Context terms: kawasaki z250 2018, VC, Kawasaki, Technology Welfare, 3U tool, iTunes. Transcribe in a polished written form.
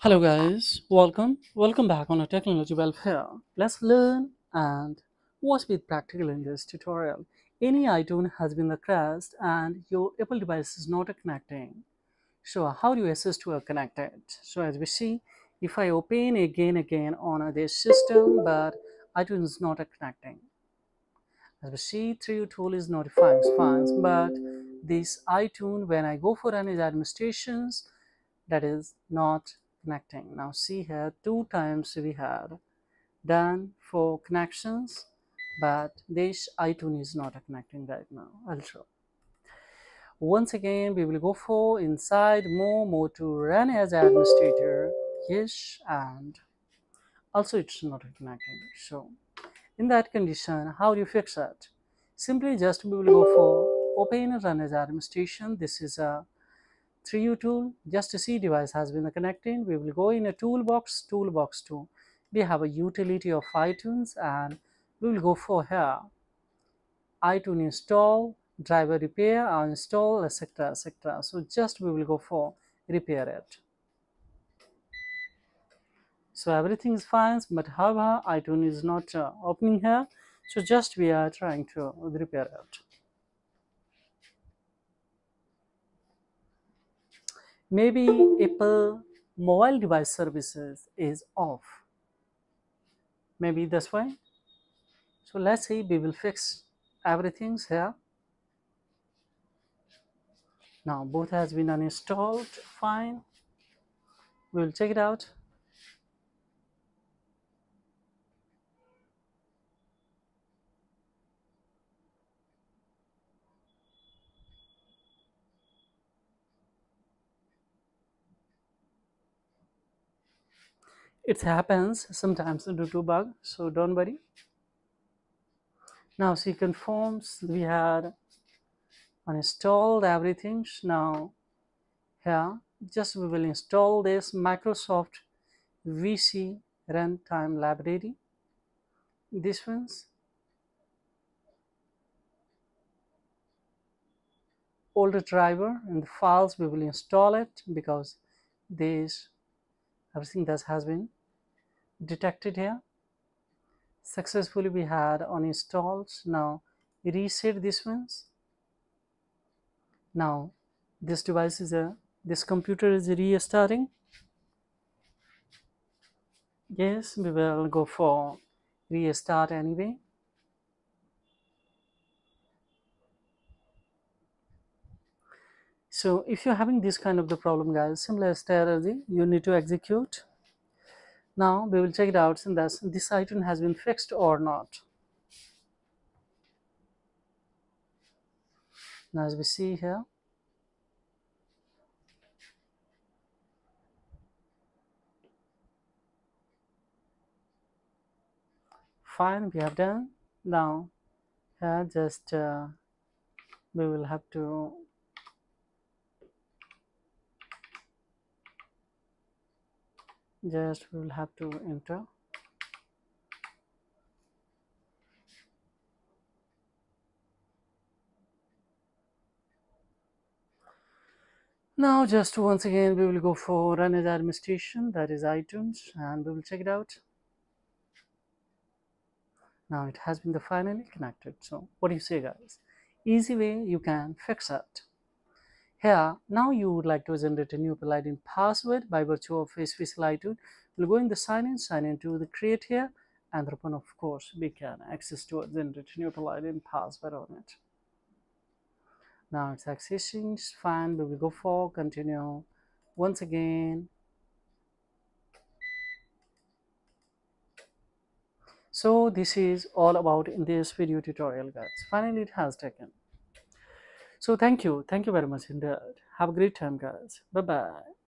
Hello guys, welcome back on a technology welfare. Let's learn and watch with practical in this tutorial. Any iTunes has been crashed and your Apple device is not connecting. So how do you assist to connect it? So as we see, if I open again on this system, but iTunes is not connecting. As we see, 3U tool is notifying fines, but this iTunes, when I go for any administrations, that is not connecting. Now see here, 2 times we had done for connections, but this iTunes is not connecting right now. Also, once again we will go for inside more to run as administrator. Yes, and also it's not connecting. So in that condition, how do you fix it? Simply just we will go for open and run as administration. This is a 3U tool. Just to see device has been connecting, we will go in a toolbox 2. We have a utility of iTunes and we will go for here iTunes install, driver repair or install, etc. So just we will go for repair it. So everything is fine, but however iTunes is not opening here, so just we are trying to repair it. Maybe Apple mobile device services is off, maybe that's why. So let's see, we will fix everything here. Now both has been uninstalled, fine. We will check it out. It happens sometimes due to bug, so don't worry. Now see, confirms we had uninstalled everything. Now here just we will install this Microsoft VC runtime library, this one's older driver and the files. We will install it because this everything that has been detected here. Successfully we had uninstalled. Now reset this ones. Now this device is this computer is restarting. Yes, we will go for restart anyway. So if you're having this kind of the problem guys, similar strategy you need to execute. Now we will check it out since this item has been fixed or not. Now as we see here, fine, we have done. Now here just we will have to enter. Now just once again we will go for run as administration, that is iTunes, and we will check it out. Now it has been finally connected. So what do you say guys? Easy way you can fix it. Here, now you would like to generate a new Apple ID and password by virtue of a special iTunes. We'll go in the sign in to the create here, and open, of course, we can access to generate a new Apple ID and password on it. Now it's accessing, it's fine. We will go for continue once again. So this is all about in this video tutorial, guys. Finally, it has taken. So thank you very much indeed. Have a great time guys, bye bye.